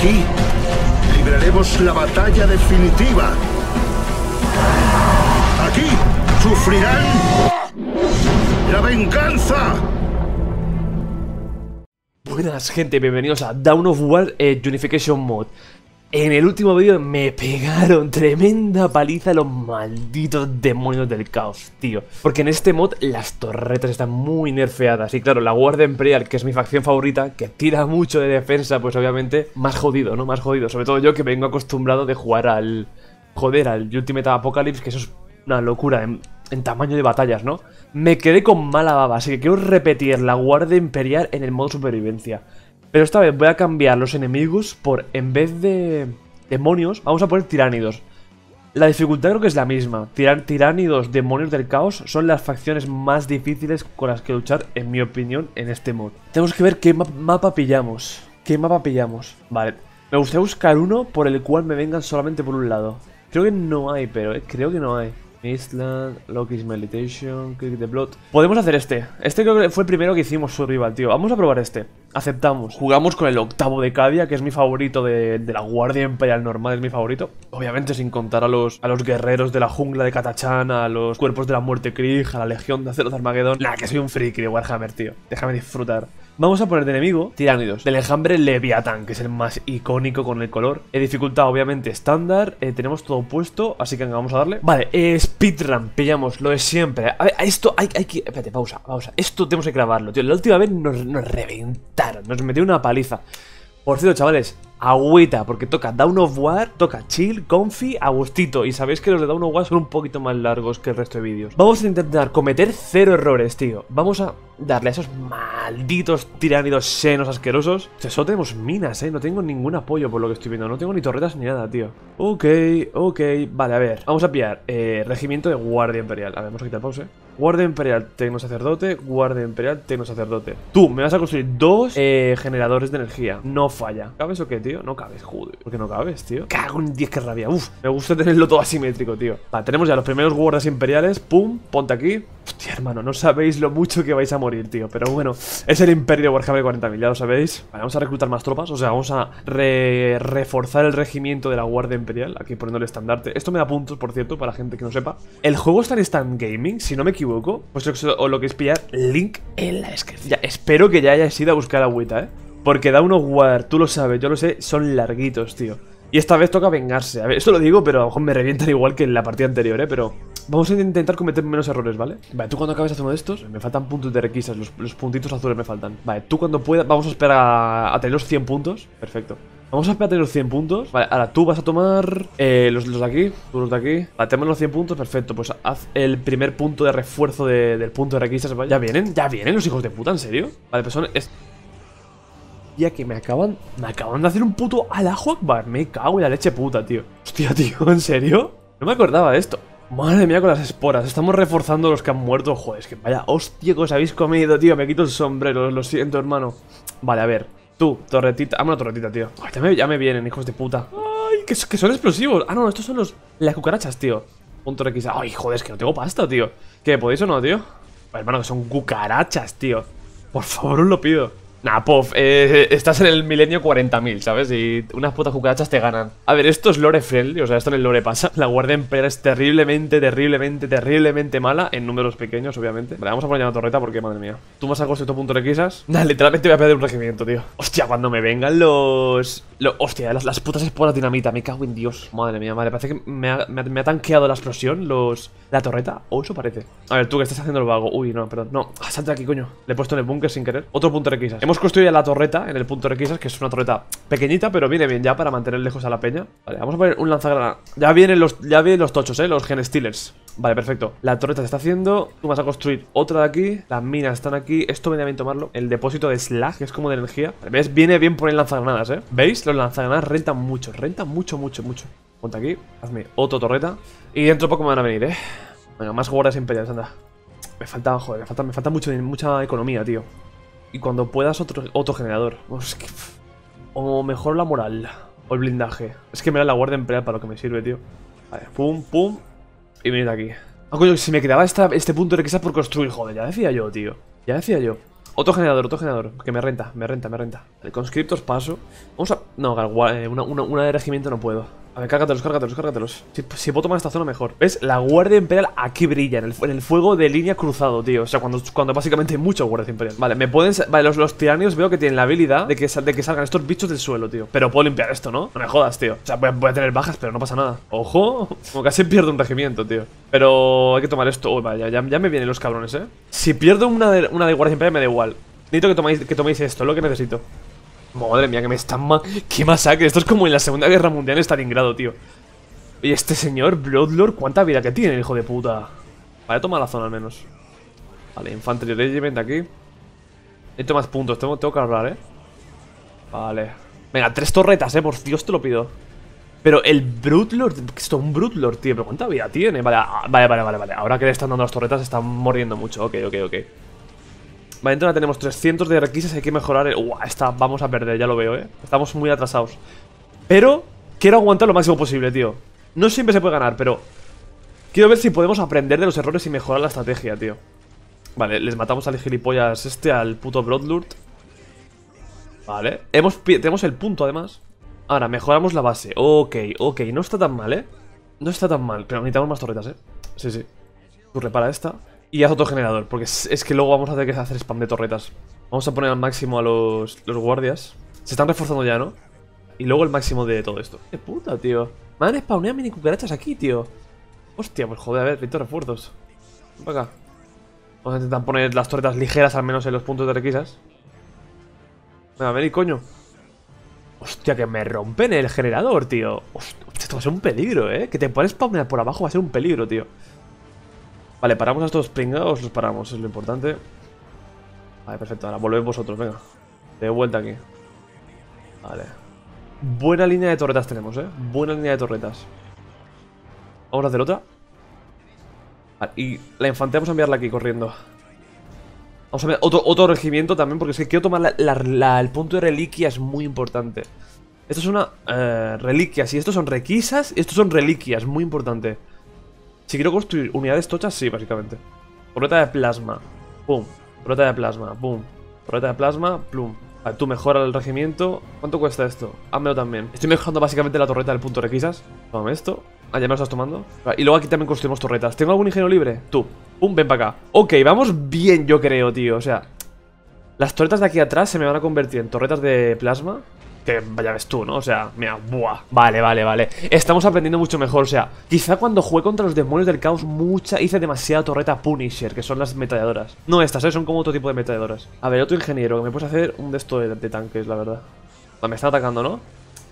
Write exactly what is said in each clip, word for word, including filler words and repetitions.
aquí libraremos la batalla definitiva. Aquí sufrirán la venganza. Buenas gente, bienvenidos a Dawn of War eh, Unification Mod. En el último vídeo me pegaron tremenda paliza los malditos demonios del caos, tío. Porque en este mod las torretas están muy nerfeadas. Y claro, la Guardia Imperial, que es mi facción favorita, que tira mucho de defensa, pues obviamente más jodido, ¿no? Más jodido. Sobre todo yo que vengo acostumbrado de jugar al... Joder, al Ultimate Apocalypse, que eso es una locura en, en tamaño de batallas, ¿no? Me quedé con mala baba, así que quiero repetir la Guardia Imperial en el modo supervivencia. Pero esta vez voy a cambiar los enemigos por, en vez de demonios, vamos a poner tiránidos. La dificultad creo que es la misma. Tirar tiránidos, demonios del caos, son las facciones más difíciles con las que luchar, en mi opinión, en este mod. Tenemos que ver qué ma mapa pillamos. ¿Qué mapa pillamos? Vale. Me gustaría buscar uno por el cual me vengan solamente por un lado. Creo que no hay, pero eh, creo que no hay. Island, Loki's Meditation, Krieg the Blood. Podemos hacer este. Este creo que fue el primero que hicimos survival, tío. Vamos a probar este. Aceptamos. Jugamos con el octavo de Cadia, que es mi favorito de, de la Guardia Imperial normal, es mi favorito. Obviamente sin contar a los, a los guerreros de la jungla de Catachán, a los cuerpos de la muerte Krieg, a la legión de acero de Armageddon. Nah, que soy un friki de Warhammer, tío. Déjame disfrutar. Vamos a poner de enemigo tiránidos, del enjambre Leviatán, que es el más icónico con el color. Eh, dificultad obviamente estándar, eh, tenemos todo puesto, así que vamos a darle. Vale, eh, speedrun, pillamos lo de siempre. A ver, a esto hay, hay que... Espérate, pausa, pausa. Esto tenemos que grabarlo, tío. La última vez nos, nos reventaron, nos metió una paliza. Por cierto, chavales, agüita, porque toca Dawn of War, toca chill, comfy, a gustito. Y sabéis que los de Dawn of War son un poquito más largos que el resto de vídeos. Vamos a intentar cometer cero errores, tío. Vamos a darle a esos malditos tiránidos senos asquerosos. Solo tenemos minas, eh, no tengo ningún apoyo por lo que estoy viendo. No tengo ni torretas ni nada, tío. Ok, ok, vale, a ver. Vamos a pillar eh, regimiento de Guardia Imperial. A ver, vamos a quitar pause. Guardia Imperial, Tecno Sacerdote. Guardia Imperial, Tecno Sacerdote. Tú, me vas a construir dos eh, generadores de energía. No falla. ¿Cabes o qué, tío? No cabes, joder. ¿Por qué no cabes, tío? Cago en diez, que rabia. Uf, me gusta tenerlo todo asimétrico, tío. Vale, tenemos ya los primeros guardias imperiales. Pum, ponte aquí. Hostia, hermano, no sabéis lo mucho que vais a morir, tío. Pero bueno, es el imperio de Warhammer cuarenta mil, ya lo sabéis. Vale, vamos a reclutar más tropas. O sea, vamos a re reforzar el regimiento de la Guardia Imperial. Aquí poniéndole estandarte. Esto me da puntos, por cierto, para la gente que no sepa. El juego está en Instant Gaming, si no me equivoco. Pues os lo que es pillar, link en la descripción. Ya, espero que ya hayáis ido a buscar agüita, ¿eh? Porque Dawn of War, tú lo sabes, yo lo sé, son larguitos, tío. Y esta vez toca vengarse. A ver, esto lo digo, pero a lo mejor me revientan igual que en la partida anterior, ¿eh? Pero vamos a intentar cometer menos errores, ¿vale? Vale, tú cuando acabes haciendo estos... Me faltan puntos de requisas, los, los puntitos azules me faltan. Vale, tú cuando puedas... Vamos a esperar a, a tener los cien puntos. Perfecto. Vamos a esperar a tener los cien puntos. Vale, ahora tú vas a tomar eh, los, los de aquí, tú los de aquí. Vale, tenemos los cien puntos, perfecto. Pues haz el primer punto de refuerzo de, del punto de requisas, ¿vale? Ya vienen, ya vienen los hijos de puta, ¿en serio? Vale, pues son... Es... Ya que me acaban... Me acaban de hacer un puto Allahu Akbar. Me cago en la leche puta, tío. Hostia, tío, ¿en serio? No me acordaba de esto. Madre mía con las esporas. Estamos reforzando los que han muerto. Joder, es que vaya hostia que os habéis comido, tío. Me quito el sombrero, lo siento, hermano. Vale, a ver. Tú, torretita, hazme una torretita, tío. Ay, ya, me, ya me vienen, hijos de puta. Ay, que, que son explosivos. Ah, no, estos son los... Las cucarachas, tío. Punto X. Ay, joder, es que no tengo pasta, tío. ¿Qué, podéis o no, tío? Pues, hermano, que son cucarachas, tío. Por favor, os lo pido. Nah, pof, eh, estás en el milenio cuarenta mil, ¿sabes? Y unas putas cucarachas te ganan. A ver, esto es lore friendly, o sea, esto en el lore pasa. La Guardia Imperial es terriblemente, terriblemente, terriblemente mala. En números pequeños, obviamente. Vale, vamos a poner ya una torreta porque, madre mía. Tú vas a conseguir tu punto de quizás. Nah, literalmente voy a perder un regimiento, tío. Hostia, cuando me vengan los... Lo, hostia, las, las putas esporas dinamita, me cago en Dios. Madre mía, madre, parece que me ha, me, ha, me ha tanqueado la explosión, los... La torreta, o eso parece. A ver, tú que estás haciendo el vago. Uy, no, perdón, no, ah, salte de aquí, coño. Le he puesto en el búnker sin querer. Otro punto de requisas. Hemos construido ya la torreta en el punto de requisas, que es una torreta pequeñita, pero viene bien ya para mantener lejos a la peña. Vale, vamos a poner un lanzagrana. Ya vienen los, ya vienen los tochos, eh, los gen stealers. Vale, perfecto. La torreta se está haciendo. Tú vas a construir otra de aquí. Las minas están aquí. Esto viene a bien tomarlo. El depósito de slag, que es como de energía. ¿Ves? Viene bien poner lanzagranadas, ¿eh? ¿Veis? Los lanzagranadas rentan mucho. Rentan mucho, mucho, mucho. Ponte aquí. Hazme otra torreta. Y dentro poco me van a venir, ¿eh? Venga, más guardias imperiales, anda. Me falta, joder, me falta, me falta mucho, mucha economía, tío. Y cuando puedas otro, otro generador. Es que, o mejor la moral. O el blindaje. Es que me da la Guardia Imperial para lo que me sirve, tío. Vale, pum, pum. Y venid aquí. Ah, coño, si me quedaba esta, este punto de requisa por construir, joder, ya decía yo, tío. Ya decía yo. Otro generador, otro generador, que me renta, me renta, me renta. Vale, conscriptos paso. Vamos a... No, una, una, una de regimiento no puedo. A ver, cárgatelos, cárgatelos, cárgatelos. Si, si puedo tomar esta zona mejor. ¿Ves? La guardia imperial aquí brilla, en el, en el fuego de línea cruzado, tío. O sea, cuando, cuando básicamente hay muchos guardias imperial. Vale, me pueden... Vale, los, los tiránidos veo que tienen la habilidad de que, sal, de que salgan estos bichos del suelo, tío. Pero puedo limpiar esto, ¿no? No me jodas, tío. O sea, voy a, voy a tener bajas, pero no pasa nada. ¡Ojo! Como casi pierdo un regimiento, tío. Pero hay que tomar esto. Uy, vaya, ya, ya me vienen los cabrones, ¿eh? Si pierdo una de, una de guardias imperial me da igual. Necesito que toméis, que toméis esto, es lo que necesito. Madre mía, que me están ma... ¡Qué masacre! Esto es como en la Segunda Guerra Mundial en Stalingrado, tío. Y este señor, Bloodlord, ¿cuánta vida que tiene, hijo de puta? Vale, toma la zona al menos. Vale, Infantry Regiment aquí. Necesito más puntos, tengo, tengo que hablar, ¿eh? Vale. Venga, tres torretas, ¿eh? Por Dios te lo pido. Pero el Bloodlord... Esto es un Bloodlord, tío. Pero ¿cuánta vida tiene? Vale, vale, vale, vale, vale. Ahora que le están dando las torretas, están muriendo mucho. Ok, ok, ok. Vale, entonces tenemos trescientos de requisas, hay que mejorar el... Uah, esta vamos a perder, ya lo veo, eh. Estamos muy atrasados. Pero quiero aguantar lo máximo posible, tío. No siempre se puede ganar, pero quiero ver si podemos aprender de los errores y mejorar la estrategia, tío. Vale, les matamos al gilipollas este, al puto Bloodlord. Vale, hemos, tenemos el punto además. Ahora, mejoramos la base, ok, ok, no está tan mal, eh. No está tan mal, pero necesitamos más torretas, eh. Sí, sí, tú repara esta. Y haz otro generador, porque es que luego vamos a tener que hacer spam de torretas. Vamos a poner al máximo a los, los guardias. Se están reforzando ya, ¿no? Y luego el máximo de todo esto. ¡Qué puta, tío! Me han spawneado mini cucarachas aquí, tío. Hostia, pues joder, a ver, necesito refuerzos. Ven para acá. Vamos a intentar poner las torretas ligeras, al menos en los puntos de requisas. Venga, venid, coño. Hostia, que me rompen el generador, tío. Hostia, esto va a ser un peligro, ¿eh? Que te puedan spawnear por abajo va a ser un peligro, tío. Vale, paramos a estos pringados, los paramos, es lo importante. Vale, perfecto, ahora volved vosotros, venga. De vuelta aquí. Vale. Buena línea de torretas tenemos, eh. Buena línea de torretas. Vamos a hacer otra. Vale, y la infantería vamos a enviarla aquí, corriendo. Vamos a enviar otro, otro regimiento también, porque es que quiero tomar la, la, la, el punto de reliquia, es muy importante. Esto es una... Eh, reliquias, y estos son requisas, y estos son reliquias, muy importante. Si quiero construir unidades tochas, sí, básicamente. Torreta de plasma. Pum. Torreta de plasma. Pum. Torreta de plasma. Plum. Vale, tú mejora el regimiento. ¿Cuánto cuesta esto? Házmelo también. Estoy mejorando básicamente la torreta del punto de requisas. Tómame esto. Ah, ya me lo estás tomando. Vale, y luego aquí también construimos torretas. ¿Tengo algún ingeniero libre? Tú. Pum, ven para acá. Ok, vamos bien, yo creo, tío. O sea, las torretas de aquí atrás se me van a convertir en torretas de plasma. Que ya ves tú, ¿no? O sea, mira, buah. Vale, vale, vale. Estamos aprendiendo mucho mejor. O sea, quizá cuando jugué contra los demonios del caos, mucha hice demasiada torreta Punisher, que son las metralladoras. No estas, ¿eh? Son como otro tipo de metralladoras. A ver, otro ingeniero, que me puedes hacer un de estos de, de tanques, la verdad. Ah, me están atacando, ¿no?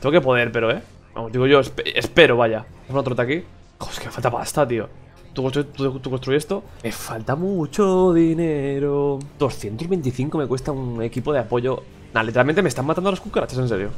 Tengo que poder, pero, ¿eh? Vamos, digo yo, esp espero, vaya. Es una torreta aquí. Joder, es que me falta pasta, tío. Tú construyes tú, tú construy esto. Me falta mucho dinero. doscientos veinticinco me cuesta un equipo de apoyo. Nah, literalmente me están matando las cucarachas, en serio.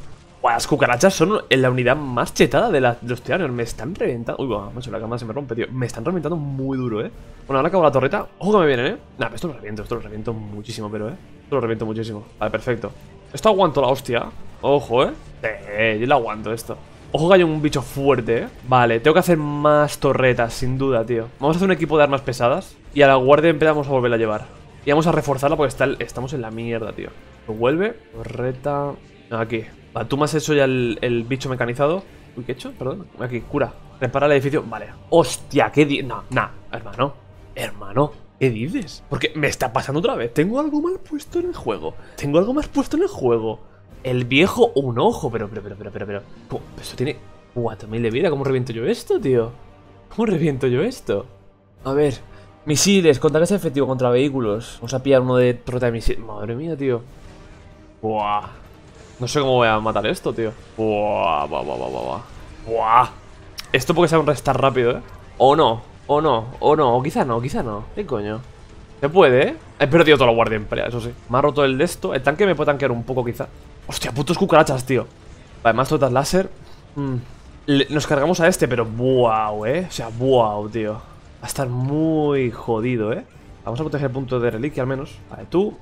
Buah, las cucarachas son la unidad más chetada de, la, de los tiránidos. Me están reventando. Uy, guau, macho, la cámara se me rompe, tío. Me están reventando muy duro, eh. Bueno, ahora acabo la torreta. Ojo que me vienen, eh. Nah, esto lo reviento, esto lo reviento muchísimo, pero, eh. Esto lo reviento muchísimo. Vale, perfecto. Esto aguanto la hostia. Ojo, eh. Eh, yo lo aguanto esto. Ojo que hay un bicho fuerte, eh. Vale, tengo que hacer más torretas, sin duda, tío. Vamos a hacer un equipo de armas pesadas. Y a la guardia empezamos a volverla a llevar. Y vamos a reforzarla porque está el, estamos en la mierda, tío. Vuelve, torreta. Aquí. Vale, tú me has hecho ya el, el bicho mecanizado. Uy, ¿qué he hecho? Perdón. Aquí, cura. Repara el edificio. Vale. Hostia, ¿qué dices? Nah, nah, hermano. Hermano, ¿qué dices? Porque me está pasando otra vez. Tengo algo mal puesto en el juego. Tengo algo mal puesto en el juego. El viejo, un ojo. Pero, pero, pero, pero, pero, pero. ¿Cómo? Esto tiene cuatro mil de vida. ¿Cómo reviento yo esto, tío? ¿Cómo reviento yo esto? A ver. Misiles, contraataque efectivo contra vehículos. Vamos a pillar uno de torreta de misiles. Madre mía, tío. Buah. No sé cómo voy a matar esto, tío. Buah, buah, buah, buah, buah. Buah. Esto porque sea un restar rápido, ¿eh? O no, o no, o no. O quizá no, quizá no. ¿Qué coño? Se puede, ¿eh? He perdido toda la guardia imperial, eso sí. Me ha roto el de esto. El tanque me puede tanquear un poco, quizá. Hostia, putos cucarachas, tío. Vale, más torretas láser. Mm. Nos cargamos a este, pero wow, ¿eh? O sea, wow, tío. Va a estar muy jodido, ¿eh? Vamos a proteger el punto de reliquia, al menos. Vale, tú...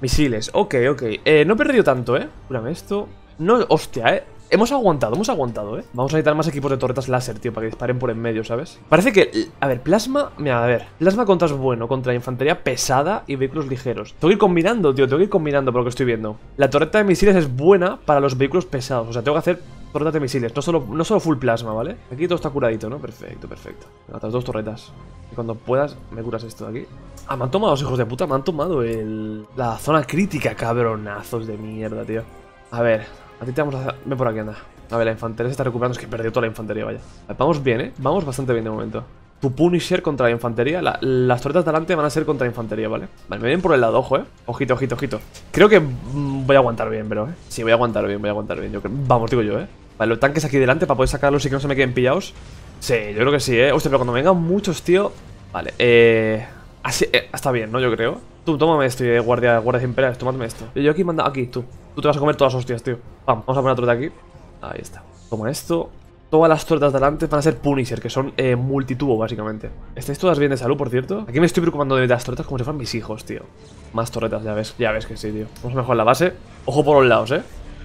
Misiles, ok, ok. Eh, no he perdido tanto, eh. Cúrame esto. No, hostia, eh. Hemos aguantado, hemos aguantado, ¿eh? Vamos a necesitar más equipos de torretas láser, tío, para que disparen por en medio, ¿sabes? Parece que... A ver, plasma... Mira, a ver. Plasma contra es bueno, contra infantería pesada y vehículos ligeros. Tengo que ir combinando, tío. Tengo que ir combinando por lo que estoy viendo. La torreta de misiles es buena para los vehículos pesados. O sea, tengo que hacer torretas de misiles. No solo, no solo full plasma, ¿vale? Aquí todo está curadito, ¿no? Perfecto, perfecto. Otras dos torretas. Y cuando puedas, me curas esto de aquí. Ah, me han tomado los hijos de puta. Me han tomado el... La zona crítica, cabronazos de mierda, tío. A ver... A ti te vamos a hacer... Ven por aquí, anda. A ver, la infantería se está recuperando. Es que perdió toda la infantería, vaya. Vamos bien, ¿eh? Vamos bastante bien de momento. Tu Punisher contra la infantería. La... Las torretas de delante van a ser contra la infantería, ¿vale? Vale, me vienen por el lado, ojo, ¿eh? Ojito, ojito, ojito. Creo que voy a aguantar bien, pero, ¿eh? Sí, voy a aguantar bien, voy a aguantar bien. Yo creo... Vamos, digo yo, ¿eh? Vale, los tanques aquí delante para poder sacarlos y que no se me queden pillados. Sí, yo creo que sí, ¿eh? Hostia, pero cuando vengan muchos, tío... Vale, eh... Así... Eh, está bien, ¿no? Yo creo. Tú, tómame esto, eh, guardia, guardias imperiales, tómame esto. Yo aquí manda, aquí, tú. Tú te vas a comer todas las hostias, tío. Vamos, vamos a poner otro de aquí. Ahí está. Toma esto. Todas las tortas de delante van a ser Punisher, que son eh, multitubo, básicamente. ¿Estáis todas bien de salud, por cierto? Aquí me estoy preocupando de las torretas como si fueran mis hijos, tío. Más torretas, ya ves. Ya ves que sí, tío. Vamos a mejorar la base. Ojo por los lados, eh.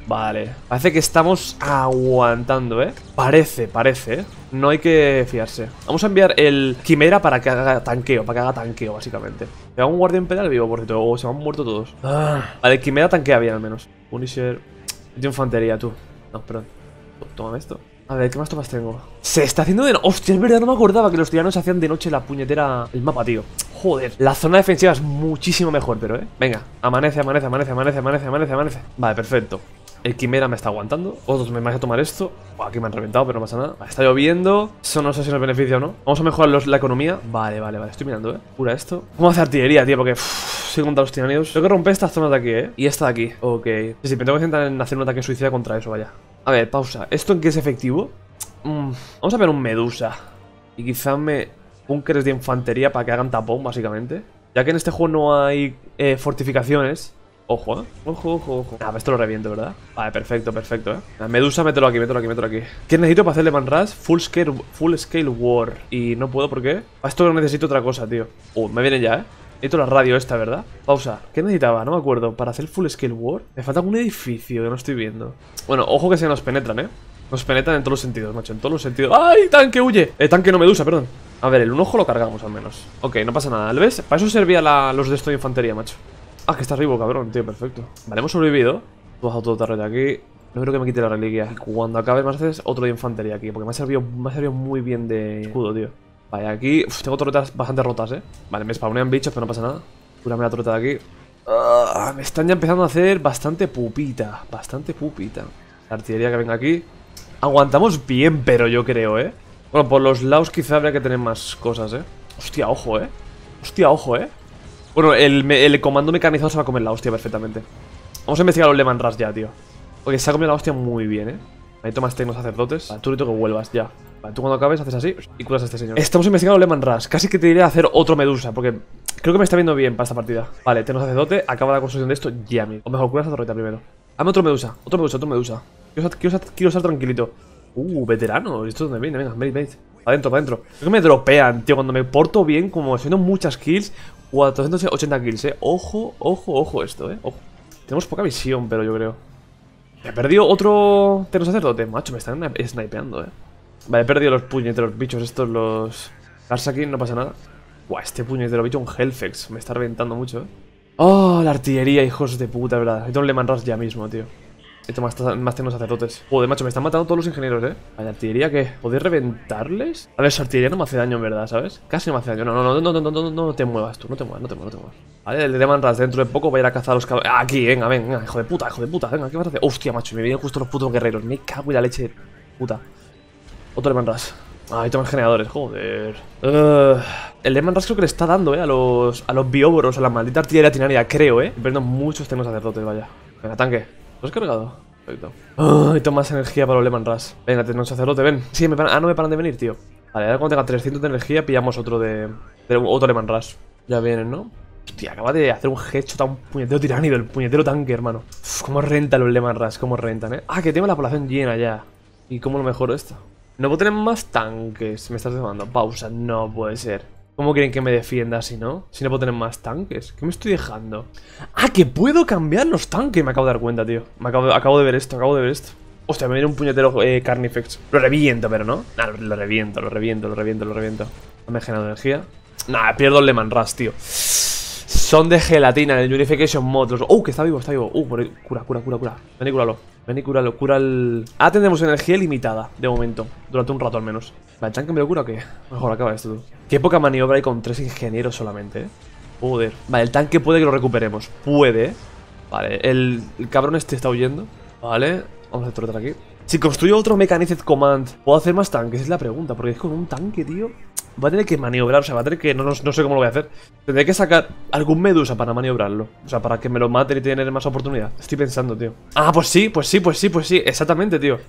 Vale. Parece que estamos aguantando, ¿eh? Parece, parece, ¿eh? No hay que fiarse. Vamos a enviar el Quimera para que haga tanqueo, para que haga tanqueo, básicamente. ¿Se va un guardia imperial vivo, por cierto? O se han muerto todos. Ah. Vale, el Quimera tanquea bien, al menos. Punisher... De infantería, tú. No, perdón. Tómame esto. A ver, ¿qué más tomas tengo? Se está haciendo de... Hostia, es verdad, no me acordaba que los tiranos hacían de noche la puñetera... El mapa, tío. Joder. La zona defensiva es muchísimo mejor, pero, ¿eh? Venga. Amanece, amanece, amanece, amanece, amanece, amanece, amanece. Vale, perfecto. El Quimera me está aguantando. Otros me van a tomar esto. Buah, aquí me han reventado, pero no pasa nada. Está lloviendo. Eso no sé si nos beneficia o no. Vamos a mejorar los, la economía. Vale, vale, vale. Estoy mirando, ¿eh? Cura esto. Vamos a hacer artillería, tío, porque... Uff, estoy contra los tiránidos. Tengo que romper estas zonas de aquí, ¿eh? Y esta de aquí. Ok. Sí, sí, me tengo que intentar en hacer un ataque suicida contra eso, vaya. A ver, pausa. ¿Esto en qué es efectivo? Mm, vamos a ver un Medusa. Y quizá me... Búnkeres de infantería para que hagan tapón, básicamente. Ya que en este juego no hay eh, fortificaciones... Ojo, ¿eh? Ojo, ojo, ojo. Ah, esto lo reviento, ¿verdad? Vale, perfecto, perfecto, ¿eh? La Medusa, mételo aquí, mételo aquí, mételo aquí. ¿Qué necesito para hacer Leman Russ? Full scale, full scale war. Y no puedo, ¿por qué? Para esto necesito otra cosa, tío. Uh, me viene ya, ¿eh? Necesito la radio esta, ¿verdad? Pausa. ¿Qué necesitaba? No me acuerdo. ¿Para hacer full scale war? Me falta algún edificio que no estoy viendo. Bueno, ojo que se nos penetran, ¿eh? Nos penetran en todos los sentidos, macho. En todos los sentidos. ¡Ay, tanque, huye! Eh, tanque no, Medusa, perdón. A ver, el un ojo lo cargamos, al menos. Ok, no pasa nada. ¿Lo ves? Para eso servía la, los de esto de infantería, macho. Ah, que está arriba, cabrón, tío, perfecto. Vale, hemos sobrevivido. Tú has dado todo tarde aquí. No creo que me quite la reliquia. Cuando acabe me haces otro de infantería aquí, porque me ha servido, me ha servido muy bien de escudo, tío. Vale, aquí... Uf, tengo torretas bastante rotas, eh. Vale, me spawnean bichos, pero no pasa nada. Cúrame la torreta de aquí. Uh, me están ya empezando a hacer bastante pupita. Bastante pupita. La artillería que venga aquí. Aguantamos bien, pero yo creo, eh. Bueno, por los lados quizá habría que tener más cosas, eh. Hostia, ojo, eh. Hostia, ojo, eh. Bueno, el, el comando mecanizado se va a comer la hostia perfectamente. Vamos a investigar a los Leman Russ ya, tío. Porque se ha comido la hostia muy bien, ¿eh? Ahí tomas tecnos sacerdotes. Vale, tú necesito que vuelvas, ya. Vale, tú cuando acabes haces así y curas a este señor. Estamos investigando a los Leman Russ. Casi que te diré hacer otro Medusa, porque creo que me está viendo bien para esta partida. Vale, tecnos sacerdote, acaba la construcción de esto ya, amigo. O mejor, curas a torreta primero. Hazme otro Medusa, otro Medusa, otro Medusa. Quiero, quiero, quiero estar tranquilito. Uh, veterano. ¿Esto es donde viene? Venga, mate, mate. Adentro, para adentro. Creo que me dropean, tío. Cuando me porto bien, como haciendo muchas kills. cuatrocientos ochenta kills, eh. Ojo, ojo, ojo esto, eh. Ojo. Tenemos poca visión, pero yo creo. He perdido otro Teno sacerdote, macho. Me están snipeando, eh. Vale, he perdido los puñeteros bichos estos, los... Garsakin, no pasa nada. Buah, este puñetero bicho, un Hellfex. Me está reventando mucho, eh. Oh, la artillería, hijos de puta, verdad. Necesito un Leman Russ ya mismo, tío. Esto más, más tenemos sacerdotes. Joder, macho, me están matando todos los ingenieros, eh. ¿La artillería qué? ¿Podéis reventarles? A ver, su artillería no me hace daño, en verdad, ¿sabes? Casi no me hace daño. No, no, no, no, no, no, no, no te muevas tú. No te muevas, no te muevas, no te muevas. Vale, el Leman Russ dentro de poco va a ir a cazar a los cabrones. Aquí, venga, venga, hijo de puta, hijo de puta. Venga, ¿qué vas a hacer? Hostia, macho, me vienen justo los putos guerreros. Me cago en la leche de puta. Otro Leman Russ. Ah, ahí toman generadores, joder. Uh, el Leman Russ creo que le está dando, eh, a los, a los bióboros, a la maldita artillería tinaria, creo, eh. Perdiendo muchos tenos sacerdotes, vaya. Venga, tanque. ¿Lo has cargado? Perfecto. Ay, toma más energía para los Leman Russ. Venga, tengo un sacerdote, ven. Sí, me paran. Ah, no me paran de venir, tío. Vale, ahora cuando tenga trescientos de energía pillamos otro de... de otro Leman Russ. Ya vienen, ¿no? Hostia, acaba de hacer un headshot a un puñetero tiránido, el puñetero tanque, hermano. Uf, cómo rentan los Leman Russ, cómo rentan, ¿eh? Ah, que tengo la población llena ya. ¿Y cómo lo mejoro esto? No puedo tener más tanques. Me estás dejando. Pausa, no puede ser. ¿Cómo quieren que me defienda si no? Si no puedo tener más tanques. ¿Qué me estoy dejando? ¡Ah, que puedo cambiar los tanques! Me acabo de dar cuenta, tío. Me acabo de, acabo de ver esto, acabo de ver esto. Hostia, me viene un puñetero eh, Carnifex. Lo reviento, pero no. Nah, lo, lo reviento, lo reviento, lo reviento, lo reviento. No me he generado energía. Nah, pierdo el Leman Russ, tío. Son de gelatina, el Unification Mod. Los... ¡Uh, que está vivo, está vivo! ¡Uh, por ahí! Cura, cura, cura, cura. Ven y cúralo. Ven y cúralo, cura el... Ah, tendremos energía limitada, de momento. Durante un rato al menos. ¿La tanque me lo cura o qué? Mejor acaba esto, tú. Qué poca maniobra hay con tres ingenieros solamente, ¿eh? Joder. Vale, el tanque puede que lo recuperemos. Puede, ¿eh? Vale, el, el cabrón este está huyendo. Vale, vamos a trotar aquí. Si construyo otro Mechanized Command, ¿puedo hacer más tanques? Es la pregunta, porque es con un tanque, tío. Va a tener que maniobrar, o sea, va a tener que... No, no, no sé cómo lo voy a hacer. Tendré que sacar algún Medusa para maniobrarlo. O sea, para que me lo maten y tener más oportunidad. Estoy pensando, tío. Ah, pues sí, pues sí, pues sí, pues sí. Exactamente, tío.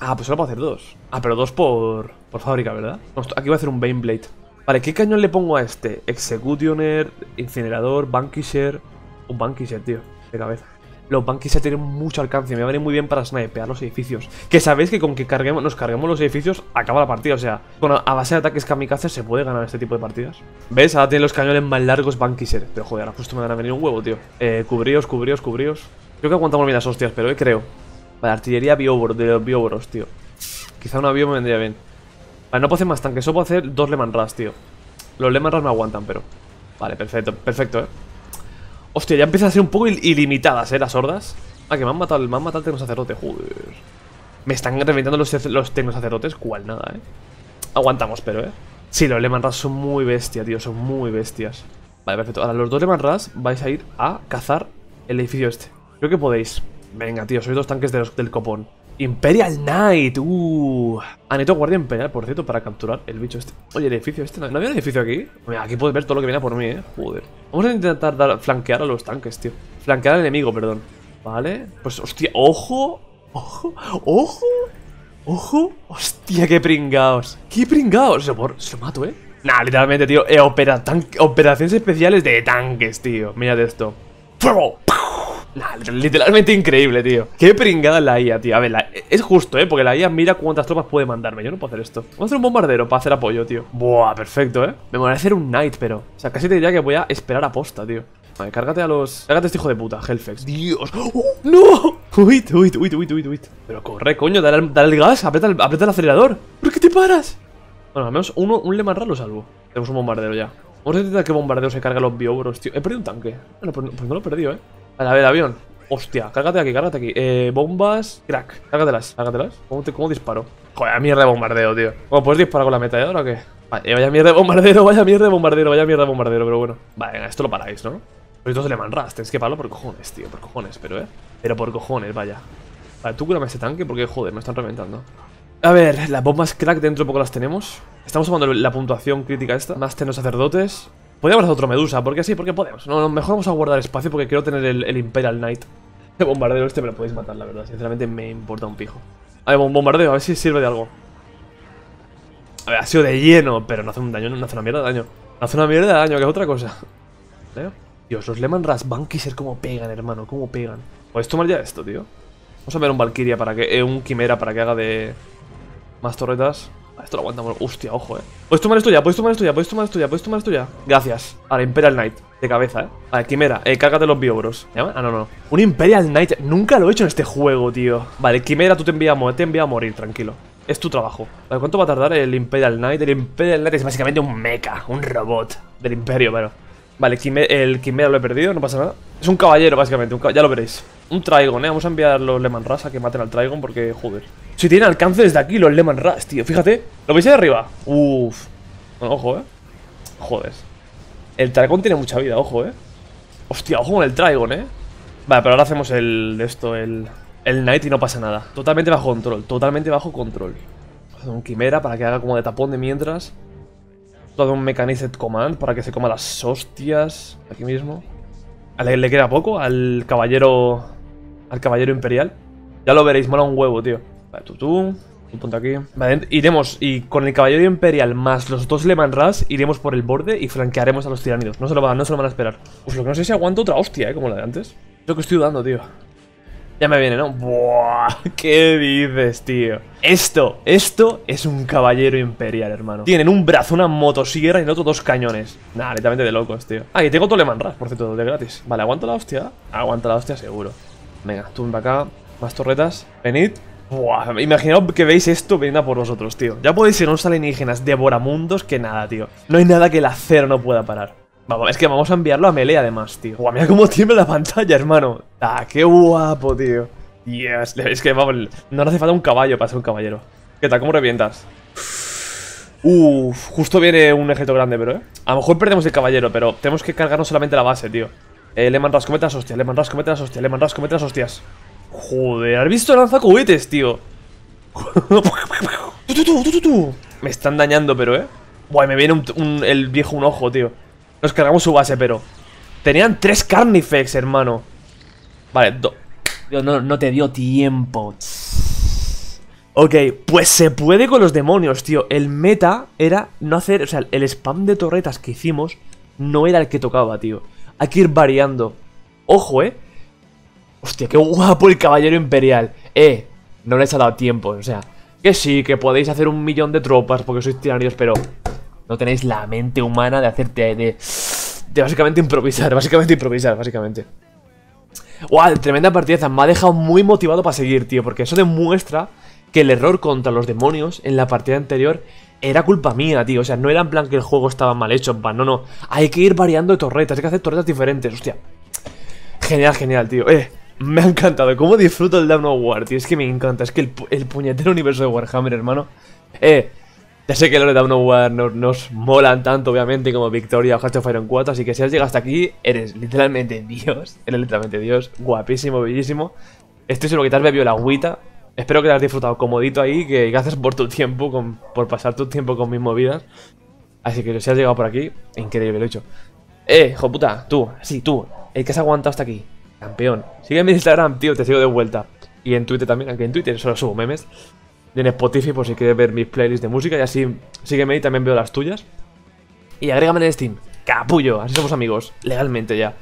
Ah, pues ahora puedo hacer dos. Ah, pero dos por... por fábrica, ¿verdad? Aquí voy a hacer un Baneblade. Vale, ¿qué cañón le pongo a este? Executioner, Incinerador, Vanquisher... Un Vanquisher, tío. De cabeza. Los Vanquisher tienen mucho alcance. Me va a venir muy bien para snipear los edificios. Que sabéis que con que carguemos, nos carguemos los edificios, acaba la partida. O sea, con, a base de ataques kamikaze se puede ganar este tipo de partidas. ¿Ves? Ahora tienen los cañones más largos Vanquisher. Pero joder, ahora justo me van a venir un huevo, tío. Eh, cubríos, cubríos, cubríos. Creo que aguantamos bien las hostias, pero eh, creo. Vale, artillería biobor, de los bioboros, tío. Quizá un avión me vendría bien. Vale, no puedo hacer más tanques. Solo puedo hacer dos Leman Russ, tío. Los Leman Russ me aguantan, pero... Vale, perfecto, perfecto, eh. Hostia, ya empiezan a ser un poco il ilimitadas, ¿eh? Las hordas. Ah, que me han matado, me han matado el tecnosacerdote, joder. Me están reventando los, los tecnosacerdotes, cual nada, ¿eh? Aguantamos, pero, ¿eh? Sí, los Leman Russ son muy bestias, tío, son muy bestias. Vale, perfecto. Ahora, los dos Leman Russ vais a ir a cazar el edificio este. Creo que podéis. Venga, tío, sois dos tanques de los, del copón. Imperial Knight, uh. Ah, necesito guardia imperial, por cierto, para capturar el bicho este. Oye, el edificio este, ¿no, ¿no había un edificio aquí? Mira, aquí puedes ver todo lo que viene a por mí, eh. Joder. Vamos a intentar dar, flanquear a los tanques, tío. Flanquear al enemigo, perdón. Vale, pues, hostia, ojo. Ojo, ojo. Ojo, hostia, qué pringaos. Qué pringaos, se lo, se lo mato, eh. Nah, literalmente, tío, eh, opera, tanque, operaciones especiales de tanques, tío. Mirad esto. ¡Fuego! Nah, literalmente increíble, tío. Qué pringada la I A, tío. A ver, la... es justo, eh, porque la I A mira cuántas tropas puede mandarme. Yo no puedo hacer esto. Vamos a hacer un bombardero para hacer apoyo, tío. Buah, perfecto, eh. Me molaría hacer un Knight, pero... O sea, casi te diría que voy a esperar a posta, tío. Vale, cárgate a los... Cárgate a este hijo de puta, Hellfex. Dios. ¡Oh, no! Uy, uy, uy, uy, uy, uy. Pero corre, coño, dale, dale el gas, aprieta el, aprieta el acelerador. ¿Por qué te paras? Bueno, al menos uno, un Leman Russ lo salvo. Tenemos un bombardero ya. Vamos a intentar que bombardeo se cargue a los bioboros, tío. He perdido un tanque. Bueno, pues no, pues no lo he perdido, eh. Vale, a ver, avión. Hostia, cárgate aquí, cárgate aquí. Eh, bombas, crack. Cárgatelas, cárgatelas. ¿Cómo, te, cómo disparo? Joder, mierda de bombardeo, tío. ¿Cómo puedes disparar con la metralladora o qué? Vale, vaya mierda de bombardero, vaya mierda de bombardero, vaya mierda de bombardero, pero bueno. Vale, venga, esto lo paráis, ¿no? Pero esto se le manras, tenéis que pararlo por cojones, tío. Por cojones, pero, eh. Pero por cojones, vaya. Vale, tú cúrame este tanque porque, joder, me están reventando. A ver, las bombas crack dentro poco las tenemos. Estamos tomando la puntuación crítica esta. Más tenos sacerdotes. Podríamos hacer otro Medusa, porque sí, porque podemos. No, no, mejor vamos a guardar espacio porque quiero tener el, el Imperial Knight. El bombardeo este me lo podéis matar, la verdad. Sinceramente me importa un pijo. A ver, un bombardeo, a ver si sirve de algo. A ver, ha sido de lleno, pero no hace un daño, no hace una mierda de daño. No hace una mierda de daño, que es otra cosa. ¿Eh? Dios, los Leman Russ Vanquisher cómo pegan, hermano, cómo pegan. Podéis tomar ya esto, tío. Vamos a ver un Valkyria para que... Eh, un Quimera para que haga de... Más torretas. Esto lo aguantamos. Hostia, ojo, eh. Puedes tomar esto ya, puedes tomar esto ya, puedes tomar esto ya, puedes tomar esto ya. Gracias. Vale, Imperial Knight. De cabeza, eh. Vale, Quimera, eh, cárgate los bioboros. Ah, no, no. Un Imperial Knight. Nunca lo he hecho en este juego, tío. Vale, Quimera, tú te envías a, te envía a morir, tranquilo. Es tu trabajo. Vale, ¿cuánto va a tardar el Imperial Knight? El Imperial Knight es básicamente un mecha, un robot del Imperio, pero. Vale, Quime el Quimera lo he perdido, no pasa nada. Es un caballero, básicamente, un cab ya lo veréis. Un Trigon, eh. Vamos a enviar los Leman Russ a que maten al Trigon porque, joder. Si tienen alcance desde aquí los Leman Russ, tío. Fíjate. ¿Lo veis ahí arriba? Uff. Bueno, ojo, eh. Joder. El Trigon tiene mucha vida, ojo, eh. Hostia, ojo con el Trigon, eh. Vale, pero ahora hacemos el... Esto, el... El Knight y no pasa nada. Totalmente bajo control. Totalmente bajo control. Un Quimera para que haga como de tapón de mientras. Todo un Mechanized Command para que se coma las hostias. Aquí mismo. ¿Le, le queda poco al caballero... Al caballero imperial? Ya lo veréis, mola un huevo, tío. Vale, tú, tú, tú ponte aquí. Vale, iremos, y con el caballero imperial más los dos Leman Russ, iremos por el borde y flanquearemos a los tiránidos. No se lo van, no se lo van a esperar. Pues lo que no sé si aguanto otra hostia, eh, como la de antes. Yo que estoy dudando, tío. Ya me viene, ¿no? Buah, ¿qué dices, tío? Esto, esto es un caballero imperial, hermano. Tienen un brazo, una motosierra y el otro dos cañones. Nah, literalmente de locos, tío. Ah, y tengo otro Leman Russ, por cierto, de gratis. Vale, aguanta la hostia. Aguanta la hostia, seguro. Venga, tú ven para acá. Más torretas. Venid. Buah, imaginaos que veis esto veniendo a por vosotros, tío. Ya podéis ser unos alienígenas devoramundos que nada, tío. No hay nada que el acero no pueda parar. Vamos, es que vamos a enviarlo a melee además, tío. Buah, mira cómo tiembla la pantalla, hermano. Ah, qué guapo, tío. Yes, es que vamos, no nos hace falta un caballo para ser un caballero. ¿Qué tal? ¿Cómo revientas? Uff, justo viene un ejército grande, pero, eh. A lo mejor perdemos el caballero, pero tenemos que cargarnos solamente la base, tío. Eh, Leman Russ, comete las hostias, Leman Russ, comete las hostias, Leman Russ, comete las hostias. Joder, ¿has visto lanzacohetes, tío? Me están dañando, pero, eh. Buah, me viene un, un, el viejo un ojo, tío. Nos cargamos su base, pero. Tenían tres Carnifex, hermano. Vale, do... no, no te dio tiempo. Ok, pues se puede con los demonios, tío. El meta era no hacer... O sea, el spam de torretas que hicimos no era el que tocaba, tío. Hay que ir variando. Ojo, eh. Hostia, qué guapo el caballero imperial. Eh, no les ha dado tiempo. O sea, que sí, que podéis hacer un millón de tropas porque sois tiránidos, pero... no tenéis la mente humana de hacerte... De, de básicamente improvisar, básicamente improvisar, básicamente. Guau, wow, tremenda partida. Me ha dejado muy motivado para seguir, tío. Porque eso demuestra que el error contra los demonios en la partida anterior era culpa mía, tío. O sea, no era en plan que el juego estaba mal hecho. No, no. Hay que ir variando de torretas. Hay que hacer torretas diferentes, hostia. Genial, genial, tío. Eh, me ha encantado. Cómo disfruto el Dawn of War, tío. Es que me encanta. Es que el, el puñetero universo de Warhammer, hermano. Eh... Ya sé que los de Dawn of War nos, nos molan tanto, obviamente, como Victoria o Hearts of Iron cuatro, así que si has llegado hasta aquí, eres literalmente Dios, eres literalmente Dios, guapísimo, bellísimo. Estoy seguro que te has bebido la agüita, espero que te has disfrutado comodito ahí, que gracias por tu tiempo, con, por pasar tu tiempo con mis movidas. Así que si has llegado por aquí, increíble, lo he hecho. Eh, hijo puta, tú, sí, tú, el que has aguantado hasta aquí, campeón. Sígueme en Instagram, tío, te sigo de vuelta. Y en Twitter también, aunque en Twitter solo subo memes. Y en Spotify por si quieres ver mis playlists de música. Y así sígueme y también veo las tuyas. Y agrégame en Steam, capullo. Así somos amigos, legalmente ya.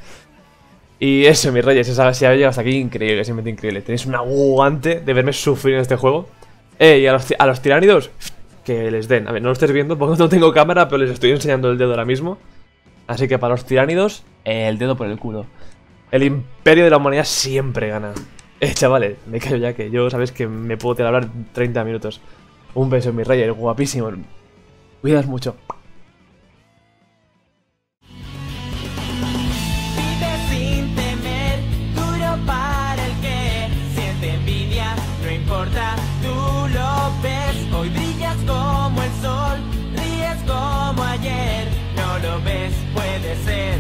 Y eso, mis reyes, si habéis llegado hasta aquí, increíble, simplemente increíble. Tenéis un aguante de verme sufrir en este juego. Eh, y a los, a los tiránidos, que les den. A ver, no lo estés viendo porque no tengo cámara, pero les estoy enseñando el dedo ahora mismo. Así que para los tiránidos, el dedo por el culo. El imperio de la humanidad siempre gana. Eh, chavales, me callo ya que yo sabéis que me puedo tirar a hablar treinta minutos. Un beso, mi rey, eres guapísimo. Cuidas mucho. Puede ser.